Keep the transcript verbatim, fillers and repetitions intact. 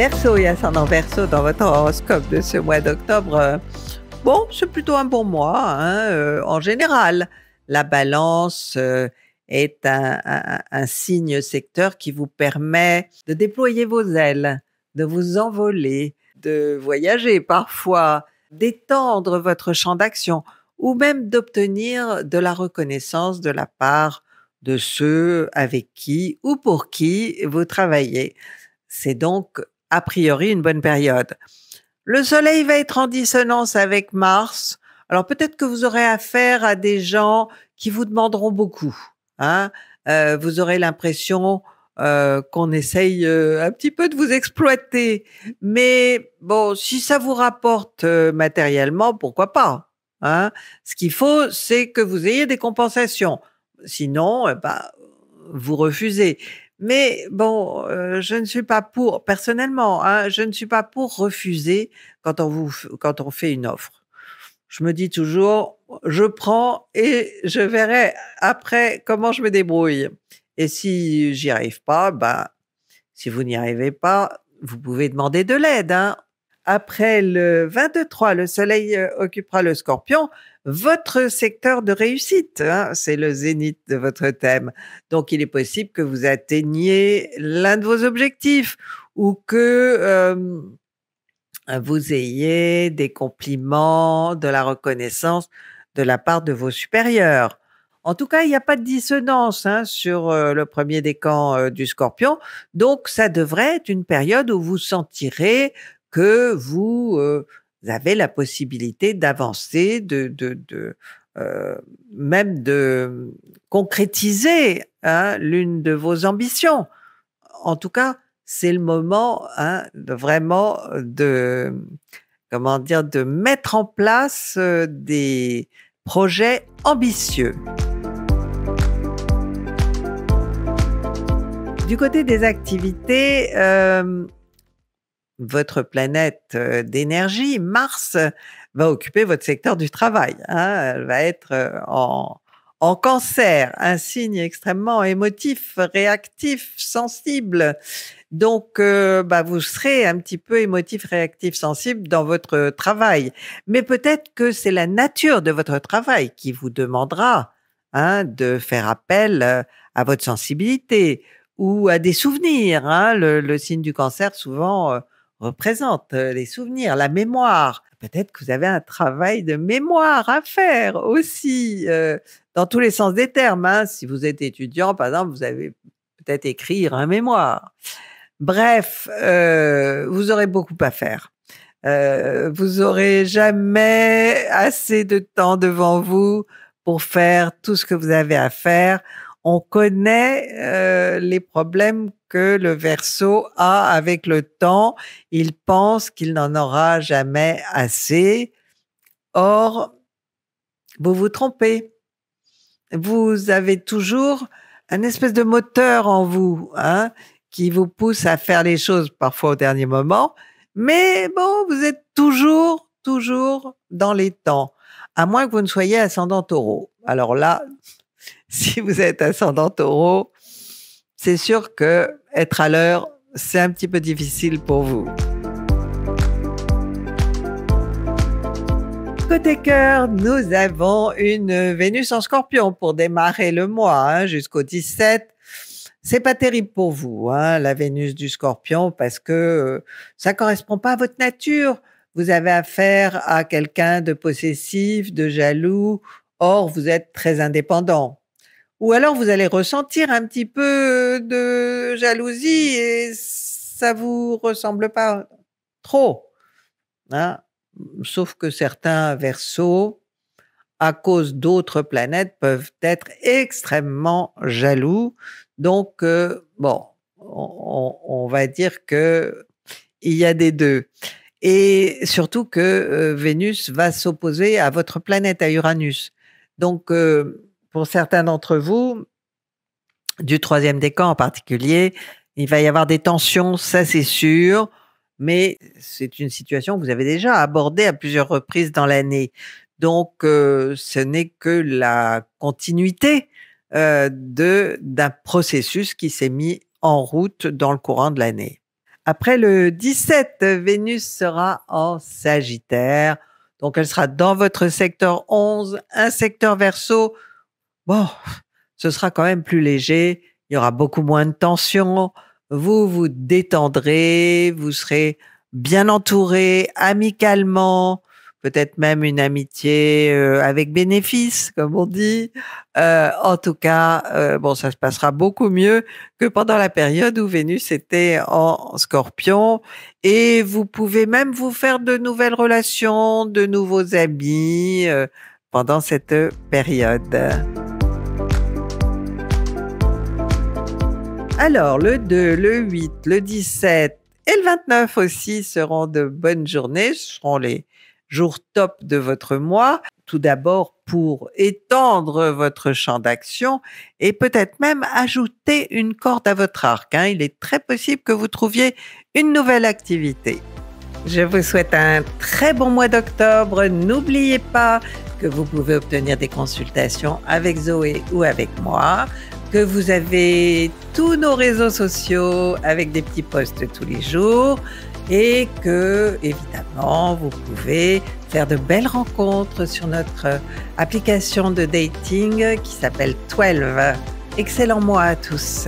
Verseau et ascendant Verseau dans votre horoscope de ce mois d'octobre, bon, c'est plutôt un bon mois hein, euh, en général. La balance euh, est un, un, un signe secteur qui vous permet de déployer vos ailes, de vous envoler, de voyager parfois, d'étendre votre champ d'action ou même d'obtenir de la reconnaissance de la part de ceux avec qui ou pour qui vous travaillez. C'est donc a priori une bonne période. Le soleil va être en dissonance avec Mars. Alors peut-être que vous aurez affaire à des gens qui vous demanderont beaucoup. Hein. Euh, vous aurez l'impression euh, qu'on essaye euh, un petit peu de vous exploiter. Mais bon, si ça vous rapporte euh, matériellement, pourquoi pas hein. Ce qu'il faut, c'est que vous ayez des compensations. Sinon, euh, bah, vous refusez. Mais bon, euh, je ne suis pas pour, personnellement, hein, je ne suis pas pour refuser quand on, vous, quand on fait une offre. Je me dis toujours, je prends et je verrai après comment je me débrouille. Et si j'y arrive pas, ben, si vous n'y arrivez pas, vous pouvez demander de l'aide, hein. Après le vingt-trois, le soleil occupera le scorpion, votre secteur de réussite, hein, c'est le zénith de votre thème. Donc, il est possible que vous atteigniez l'un de vos objectifs ou que euh, vous ayez des compliments, de la reconnaissance de la part de vos supérieurs. En tout cas, il n'y a pas de dissonance hein, sur euh, le premier décan euh, du scorpion. Donc, ça devrait être une période où vous sentirez que vous, euh, vous avez la possibilité d'avancer, de, de, de euh, même de concrétiser hein, l'une de vos ambitions. En tout cas, c'est le moment hein, de vraiment de, comment dire, de mettre en place des projets ambitieux. Du côté des activités, euh, votre planète d'énergie, Mars, va occuper votre secteur du travail. Hein. Elle va être en, en cancer, un signe extrêmement émotif, réactif, sensible. Donc, euh, bah, vous serez un petit peu émotif, réactif, sensible dans votre travail. Mais peut-être que c'est la nature de votre travail qui vous demandera hein, de faire appel à votre sensibilité ou à des souvenirs. Hein. Le, le signe du cancer, souvent... Euh, représente les souvenirs, la mémoire. Peut-être que vous avez un travail de mémoire à faire aussi, euh, dans tous les sens des termes. Hein. Si vous êtes étudiant, par exemple, vous avez peut-être écrire un mémoire. Bref, euh, vous aurez beaucoup à faire. Euh, vous aurez jamais assez de temps devant vous pour faire tout ce que vous avez à faire. On connaît euh, les problèmes que le Verseau a avec le temps. Il pense qu'il n'en aura jamais assez. Or, vous vous trompez. Vous avez toujours un espèce de moteur en vous hein, qui vous pousse à faire les choses parfois au dernier moment. Mais bon, vous êtes toujours, toujours dans les temps. À moins que vous ne soyez ascendant taureau. Alors là... Si vous êtes ascendant taureau, c'est sûr que être à l'heure, c'est un petit peu difficile pour vous. Côté cœur, nous avons une Vénus en scorpion pour démarrer le mois hein, jusqu'au dix-sept. C'est pas terrible pour vous, hein, la Vénus du scorpion, parce que ça correspond pas à votre nature. Vous avez affaire à quelqu'un de possessif, de jaloux, or vous êtes très indépendant. Ou alors vous allez ressentir un petit peu de jalousie et ça vous ressemble pas trop. Hein? Sauf que certains Verseaux, à cause d'autres planètes, peuvent être extrêmement jaloux. Donc, euh, bon, on, on va dire que il y a des deux. Et surtout que euh, Vénus va s'opposer à votre planète, à Uranus. Donc, euh, pour certains d'entre vous, du troisième décan en particulier, il va y avoir des tensions, ça c'est sûr, mais c'est une situation que vous avez déjà abordée à plusieurs reprises dans l'année. Donc, euh, ce n'est que la continuité euh, de d'un processus qui s'est mis en route dans le courant de l'année. Après le dix-sept, Vénus sera en Sagittaire. Donc, elle sera dans votre secteur onze, un secteur Verseau. Bon, ce sera quand même plus léger. Il y aura beaucoup moins de tension. Vous vous détendrez, vous serez bien entouré, amicalement, peut-être même une amitié euh, avec bénéfice, comme on dit. Euh, en tout cas, euh, bon, ça se passera beaucoup mieux que pendant la période où Vénus était en Scorpion. Et vous pouvez même vous faire de nouvelles relations, de nouveaux amis euh, pendant cette période. Alors, le deux, le huit, le dix-sept et le vingt-neuf aussi seront de bonnes journées. Ce seront les jour top de votre mois, tout d'abord pour étendre votre champ d'action et peut-être même ajouter une corde à votre arc. Hein. Il est très possible que vous trouviez une nouvelle activité. Je vous souhaite un très bon mois d'octobre. N'oubliez pas que vous pouvez obtenir des consultations avec Zoé ou avec moi, que vous avez tous nos réseaux sociaux avec des petits posts tous les jours, et que, évidemment, vous pouvez faire de belles rencontres sur notre application de dating qui s'appelle twelve. Excellent mois à tous!